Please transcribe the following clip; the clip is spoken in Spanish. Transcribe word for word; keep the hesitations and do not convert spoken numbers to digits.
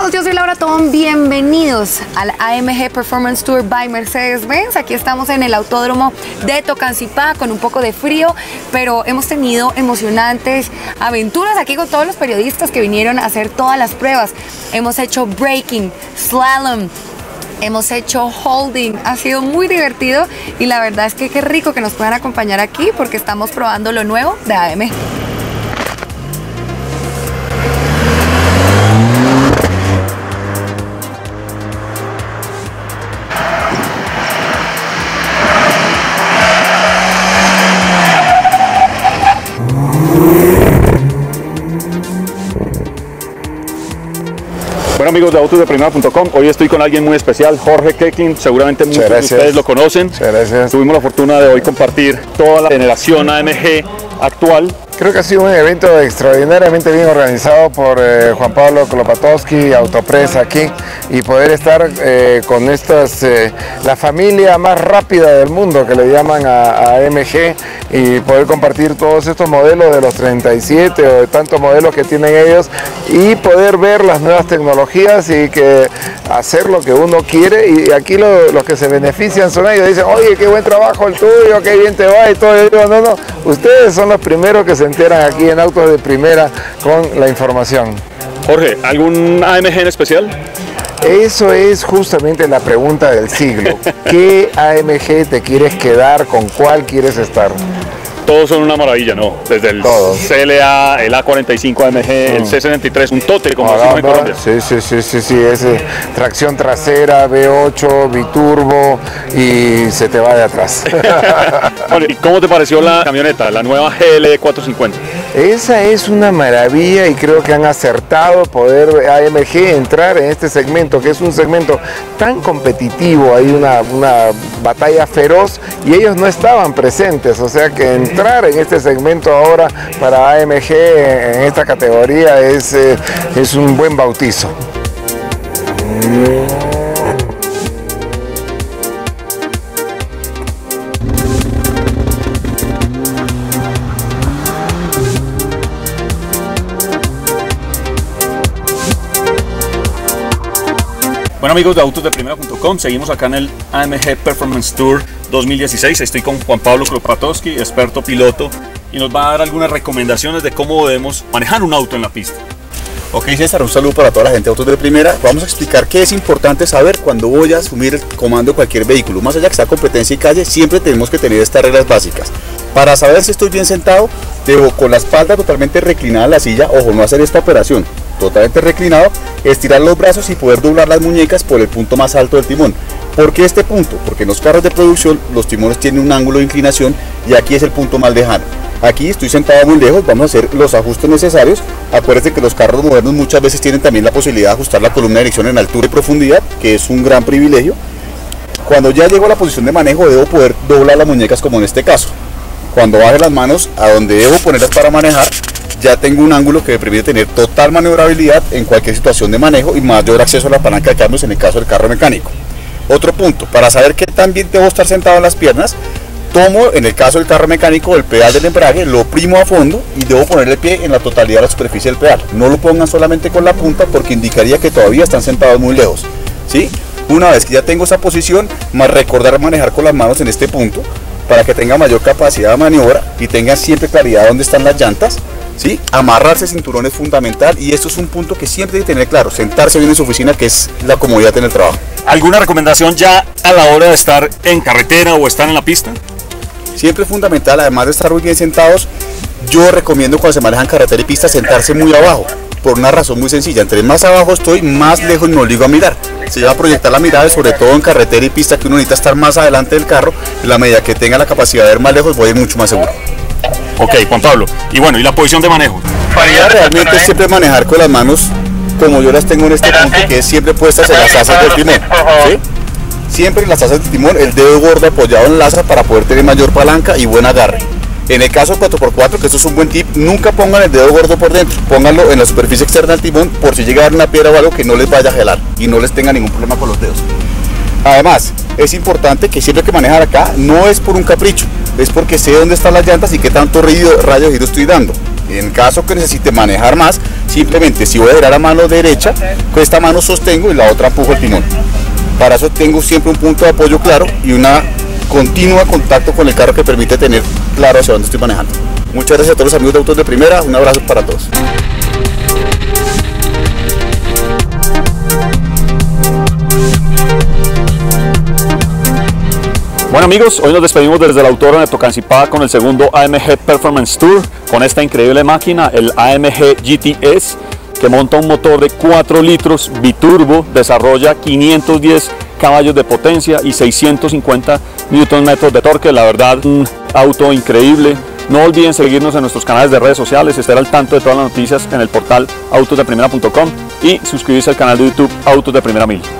todos, yo soy Laura Tom, bienvenidos al A M G Performance Tour by Mercedes-Benz. Aquí estamos en el Autódromo de Tocancipá con un poco de frío, pero hemos tenido emocionantes aventuras aquí con todos los periodistas que vinieron a hacer todas las pruebas. Hemos hecho braking, slalom, hemos hecho holding, ha sido muy divertido y la verdad es que qué rico que nos puedan acompañar aquí porque estamos probando lo nuevo de A M G. Amigos de autos de primera punto com, hoy estoy con alguien muy especial, Jorge Kecklin, seguramente muchos de ustedes lo conocen. Gracias. Tuvimos la fortuna de hoy compartir toda la generación A M G actual. Creo que ha sido un evento extraordinariamente bien organizado por eh, Juan Pablo Kropatowski, Autopress aquí, y poder estar eh, con estas, eh, la familia más rápida del mundo que le llaman a, a A M G, y poder compartir todos estos modelos de los treinta y siete o de tantos modelos que tienen ellos y poder ver las nuevas tecnologías y que hacer lo que uno quiere. Y aquí lo, los que se benefician son ellos, dicen, oye, qué buen trabajo el tuyo, qué bien te va y todo. Yo digo, no, no, ustedes son los primeros que se enteran aquí en Autos de Primera con la información. Jorge, ¿algún A M G en especial? Eso es justamente la pregunta del siglo. ¿Qué A M G te quieres quedar? ¿Con cuál quieres estar? Todos son una maravilla, ¿no? Desde el Todos. C L A, el A cuarenta y cinco A M G, mm. el C setenta y tres, un tote como decimos en Colombia. Sí, sí, sí, sí, sí, es tracción trasera, V ocho, biturbo y se te va de atrás. Bueno, ¿y cómo te pareció la camioneta, la nueva G L E cuatrocientos cincuenta? Esa es una maravilla y creo que han acertado poder A M G entrar en este segmento, que es un segmento tan competitivo, hay una, una batalla feroz y ellos no estaban presentes, o sea que en en este segmento ahora para A M G en esta categoría es, eh, es un buen bautizo. Bueno, amigos de autos de primera punto com, seguimos acá en el A M G Performance Tour dos mil dieciséis. Estoy con Juan Pablo Kropatowski, experto piloto, y nos va a dar algunas recomendaciones de cómo debemos manejar un auto en la pista. Ok, César, un saludo para toda la gente de Autos de Primera. Vamos a explicar qué es importante saber cuando voy a asumir el comando de cualquier vehículo. Más allá que sea competencia y calle, siempre tenemos que tener estas reglas básicas. Para saber si estoy bien sentado, debo con la espalda totalmente reclinada a la silla, ojo, no hacer esta operación. Totalmente reclinado, estirar los brazos y poder doblar las muñecas por el punto más alto del timón. ¿Por qué este punto? Porque en los carros de producción los timones tienen un ángulo de inclinación y aquí es el punto más lejano. Aquí estoy sentado muy lejos, vamos a hacer los ajustes necesarios. Acuérdense que los carros modernos muchas veces tienen también la posibilidad de ajustar la columna de dirección en altura y profundidad, que es un gran privilegio. Cuando ya llego a la posición de manejo debo poder doblar las muñecas como en este caso. Cuando baje las manos a donde debo ponerlas para manejar, ya tengo un ángulo que me permite tener total maniobrabilidad en cualquier situación de manejo y mayor acceso a la palanca de cambios en el caso del carro mecánico. Otro punto, para saber que también debo estar sentado en las piernas, tomo en el caso del carro mecánico el pedal del embrague, lo oprimo a fondo y debo poner el pie en la totalidad de la superficie del pedal. No lo pongan solamente con la punta porque indicaría que todavía están sentados muy lejos, ¿sí? Una vez que ya tengo esa posición, más recordar manejar con las manos en este punto para que tenga mayor capacidad de maniobra y tenga siempre claridad dónde están las llantas. ¿Sí? Amarrarse cinturón es fundamental y esto es un punto que siempre hay que tener claro, sentarse bien en su oficina, que es la comodidad en el trabajo. ¿Alguna recomendación ya a la hora de estar en carretera o estar en la pista? Siempre es fundamental, además de estar muy bien sentados, yo recomiendo cuando se manejan carretera y pista sentarse muy abajo, por una razón muy sencilla, entre más abajo estoy, más lejos me obligo a mirar. Se va a proyectar la mirada, sobre todo en carretera y pista, que uno necesita estar más adelante del carro, en la medida que tenga la capacidad de ver más lejos voy a ir mucho más seguro. Ok, Juan Pablo, y bueno, ¿y la posición de manejo? Para realmente siempre manejar con las manos como yo las tengo en este punto, que es siempre puestas en las asas del timón, ¿sí? Siempre en las asas del timón, el dedo gordo apoyado en la asa para poder tener mayor palanca y buen agarre. En el caso cuatro por cuatro, que esto es un buen tip, nunca pongan el dedo gordo por dentro, pónganlo en la superficie externa del timón por si llega a dar una piedra o algo que no les vaya a gelar y no les tenga ningún problema con los dedos. Además, es importante que siempre que manejar acá no es por un capricho, es porque sé dónde están las llantas y qué tanto rayo de giro estoy dando. En caso que necesite manejar más, Simplemente si voy a girar a mano derecha, con esta mano sostengo y la otra empujo el timón. Para eso tengo siempre un punto de apoyo claro y una continua contacto con el carro que permite tener claro hacia dónde estoy manejando. Muchas gracias a todos los amigos de Autos de Primera, un abrazo para todos. Bueno amigos, hoy nos despedimos desde el Autódromo de Tocancipá con el segundo A M G Performance Tour con esta increíble máquina, el A M G G T S, que monta un motor de cuatro litros biturbo, desarrolla quinientos diez caballos de potencia y seiscientos cincuenta newton metros de torque. La verdad, un auto increíble. No olviden seguirnos en nuestros canales de redes sociales, estar al tanto de todas las noticias en el portal autos de primera punto com y suscribirse al canal de YouTube Autos de Primera mil.